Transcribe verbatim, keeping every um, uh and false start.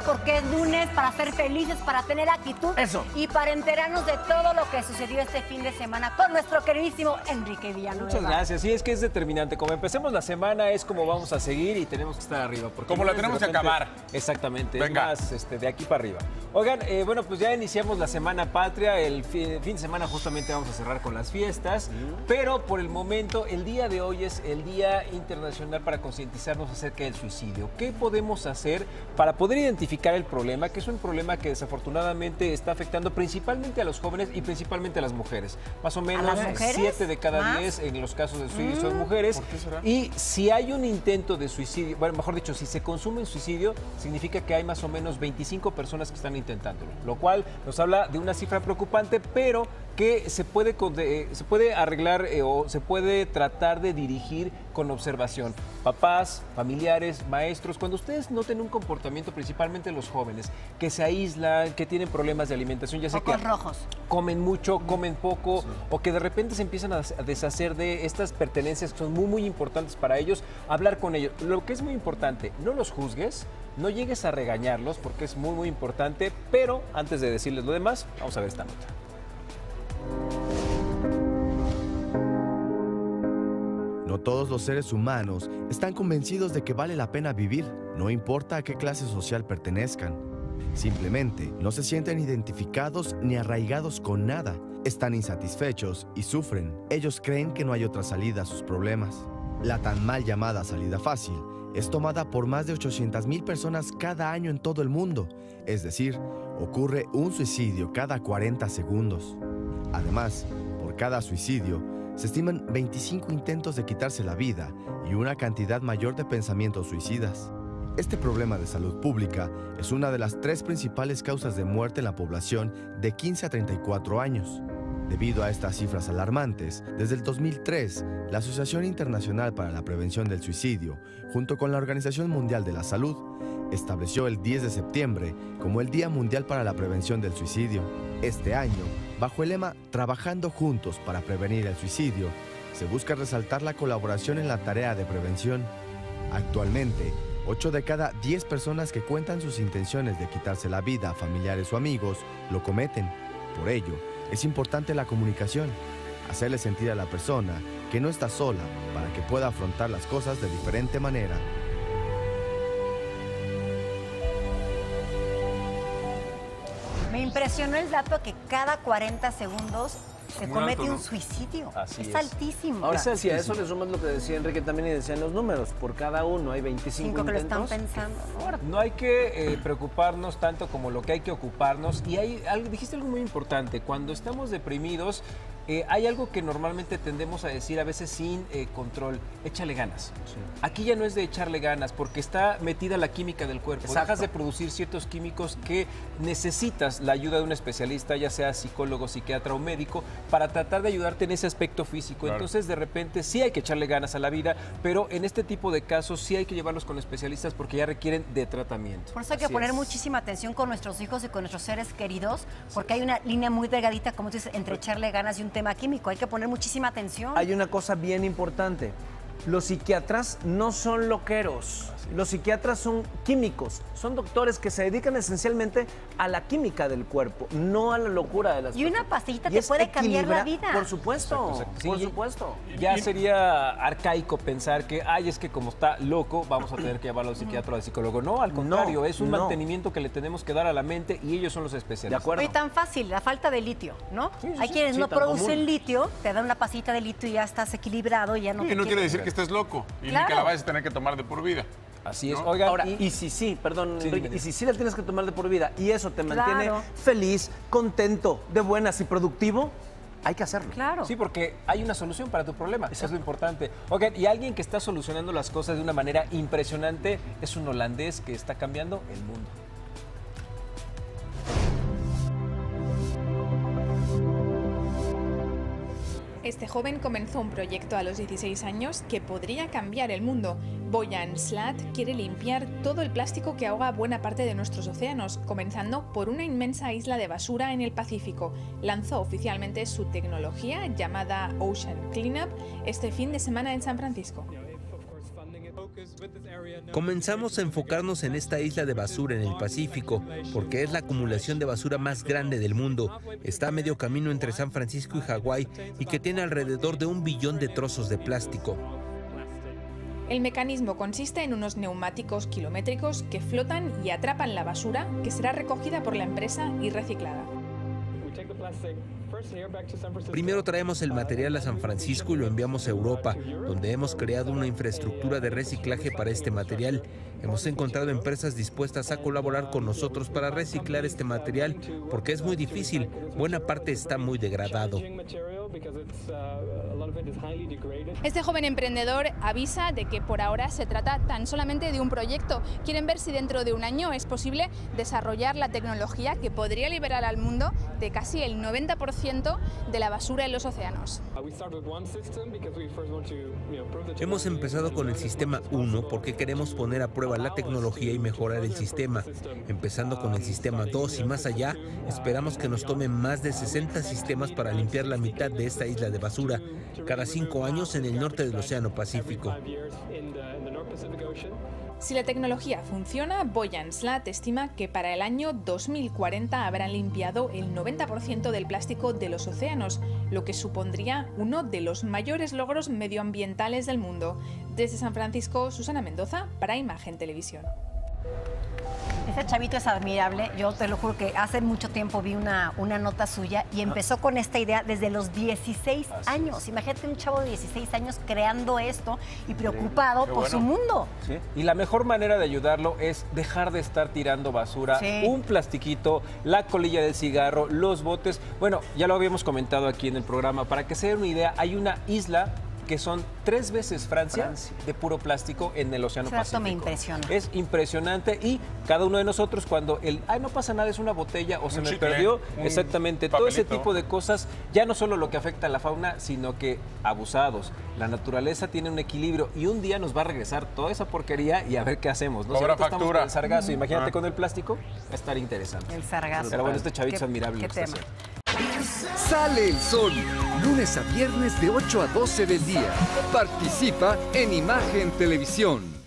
hacer porque es lunes, para ser felices, para tener actitud. Eso. Y para enterarnos de todo lo que sucedió este fin de semana con nuestro queridísimo Enrique Villanueva. Muchas gracias. Sí, es que es determinante. Como empecemos la semana es como vamos a seguir y tenemos que estar arriba. Porque como la tenemos que acabar. Exactamente. Venga. Más, este, de aquí para arriba. Oigan, eh, bueno, pues ya iniciamos la Semana Patria. El fin de semana justamente vamos a cerrar con las fiestas. Sí. Pero por el momento, el día de hoy es el Día Internacional para concientizarnos acerca del suicidio. ¿Qué podemos hacer para poder identificar el problema? Que es un problema que desafortunadamente está afectando principalmente a los jóvenes y principalmente a las mujeres. Más o menos siete de cada diez en los casos de suicidio son mujeres. ¿Por qué será? Y si hay un intento de suicidio, bueno, mejor dicho, si se consume un suicidio, significa que hay más o menos veinticinco personas que están intentándolo, lo cual nos habla de una cifra preocupante, pero que se puede, se puede arreglar eh, o se puede tratar de dirigir con observación. Papás, familiares, maestros, cuando ustedes noten un comportamiento, principalmente los jóvenes, que se aíslan, que tienen problemas de alimentación, ya sea que rojos. comen mucho, comen poco, sí. o que de repente se empiezan a deshacer de estas pertenencias que son muy, muy importantes para ellos, hablar con ellos. Lo que es muy importante, no los juzgues, no llegues a regañarlos, porque es muy, muy importante, pero antes de decirles lo demás, vamos a ver esta nota. No todos los seres humanos están convencidos de que vale la pena vivir, no importa a qué clase social pertenezcan. Simplemente no se sienten identificados ni arraigados con nada, están insatisfechos y sufren. Ellos creen que no hay otra salida a sus problemas. La tan mal llamada salida fácil es tomada por más de ochocientas mil personas cada año en todo el mundo, es decir, ocurre un suicidio cada cuarenta segundos. Además, por cada suicidio, se estiman veinticinco intentos de quitarse la vida y una cantidad mayor de pensamientos suicidas. Este problema de salud pública es una de las tres principales causas de muerte en la población de quince a treinta y cuatro años. Debido a estas cifras alarmantes, desde el dos mil tres, la Asociación Internacional para la Prevención del Suicidio, junto con la Organización Mundial de la Salud, estableció el diez de septiembre como el Día Mundial para la Prevención del Suicidio. Este año, bajo el lema Trabajando juntos para prevenir el suicidio, se busca resaltar la colaboración en la tarea de prevención. Actualmente, ocho de cada diez personas que cuentan sus intenciones de quitarse la vida a familiares o amigos lo cometen. Por ello, es importante la comunicación, hacerle sentir a la persona que no está sola para que pueda afrontar las cosas de diferente manera. Me impresionó el dato que cada cuarenta segundos se Muy comete alto, ¿no? un suicidio. Así es, es altísimo. Ahora, si a eso le sumas lo que decía Enrique, también le decían los números. Por cada uno hay veinticinco Cinco intentos. Que lo están pensando. No hay que eh, preocuparnos tanto como lo que hay que ocuparnos. Y hay, dijiste algo muy importante. Cuando estamos deprimidos, Eh, hay algo que normalmente tendemos a decir a veces sin eh, control, échale ganas. Sí. Aquí ya no es de echarle ganas porque está metida la química del cuerpo. Exacto. Dejas de producir ciertos químicos que necesitas la ayuda de un especialista, ya sea psicólogo, psiquiatra o médico, para tratar de ayudarte en ese aspecto físico. Claro. Entonces, de repente, sí hay que echarle ganas a la vida, pero en este tipo de casos sí hay que llevarlos con especialistas porque ya requieren de tratamiento. Por eso hay que Así poner es. muchísima atención con nuestros hijos y con nuestros seres queridos, porque sí. hay una línea muy delgadita, como tú dices, entre echarle ganas y un tema químico, hay que poner muchísima atención. Hay una cosa bien importante, los psiquiatras no son loqueros, los psiquiatras son químicos, son doctores que se dedican esencialmente a la química del cuerpo, no a la locura de las personas. Y una pastillita te puede cambiar la vida. Por supuesto, exacto, exacto. Sí, por supuesto. Ya sería arcaico pensar que, ay, es que como está loco, vamos a tener que llevarlo al psiquiatra o al psicólogo. No, al contrario, no, es un no. mantenimiento que le tenemos que dar a la mente y ellos son los especialistas. De acuerdo. Y tan fácil, la falta de litio, ¿no? Sí, sí, hay sí, quienes sí, no producen común. litio, te dan una pastillita de litio y ya estás equilibrado y ya no sí, te no quiere decir que estés loco y claro. ni que la vayas a tener que tomar de por vida. Así es. ¿No? Oigan, Ahora, y, y si sí, perdón, sí, Enrique, y si sí la tienes que tomar de por vida y eso te mantiene claro. feliz, contento, de buenas y productivo, hay que hacerlo. Claro. Sí, porque hay una solución para tu problema. Eso es lo importante. Ok, y alguien que está solucionando las cosas de una manera impresionante es un holandés que está cambiando el mundo. Este joven comenzó un proyecto a los dieciséis años que podría cambiar el mundo. Boyan Slat quiere limpiar todo el plástico que ahoga buena parte de nuestros océanos, comenzando por una inmensa isla de basura en el Pacífico. Lanzó oficialmente su tecnología, llamada Ocean Cleanup, este fin de semana en San Francisco. Comenzamos a enfocarnos en esta isla de basura en el Pacífico, porque es la acumulación de basura más grande del mundo. Está a medio camino entre San Francisco y Hawái y que tiene alrededor de un billón de trozos de plástico. El mecanismo consiste en unos neumáticos kilométricos que flotan y atrapan la basura, que será recogida por la empresa y reciclada. Primero traemos el material a San Francisco y lo enviamos a Europa, donde hemos creado una infraestructura de reciclaje para este material. Hemos encontrado empresas dispuestas a colaborar con nosotros para reciclar este material, porque es muy difícil, buena parte está muy degradado. Este joven emprendedor avisa de que por ahora se trata tan solamente de un proyecto. Quieren ver si dentro de un año es posible desarrollar la tecnología que podría liberar al mundo de casi el noventa por ciento de la basura en los océanos. Hemos empezado con el sistema uno porque queremos poner a prueba la tecnología y mejorar el sistema. Empezando con el sistema dos y más allá, esperamos que nos tomen más de sesenta sistemas para limpiar la mitad de esta isla de basura cada cinco años en el norte del Océano Pacífico. Si la tecnología funciona, Boyan Slat estima que para el año dos mil cuarenta habrán limpiado el noventa por ciento del plástico de los océanos, lo que supondría uno de los mayores logros medioambientales del mundo. Desde San Francisco, Susana Mendoza para Imagen Televisión. Ese chavito es admirable, yo te lo juro que hace mucho tiempo vi una, una nota suya y empezó con esta idea desde los dieciséis años. Imagínate un chavo de dieciséis años creando esto y preocupado por su mundo. Sí. Y la mejor manera de ayudarlo es dejar de estar tirando basura, sí. Un plastiquito, la colilla del cigarro, los botes. Bueno, ya lo habíamos comentado aquí en el programa, para que se den una idea, hay una isla que son tres veces Francia, Francia de puro plástico en el Océano Pacífico. Exacto, me impresiona. Es impresionante y cada uno de nosotros cuando el, ay, no pasa nada, es una botella o un se me perdió, exactamente, papelito. Todo ese tipo de cosas, ya no solo lo que afecta a la fauna, sino que abusados. La naturaleza tiene un equilibrio y un día nos va a regresar toda esa porquería y a ver qué hacemos. ¿No? Ahora factura. Estamos con el sargazo, imagínate ah. con el plástico, va a estar interesante. El sargazo. Pero bueno, este chavito es admirable. Qué tema. Sale el Sol, lunes a viernes de ocho a doce del día. Participa en Imagen Televisión.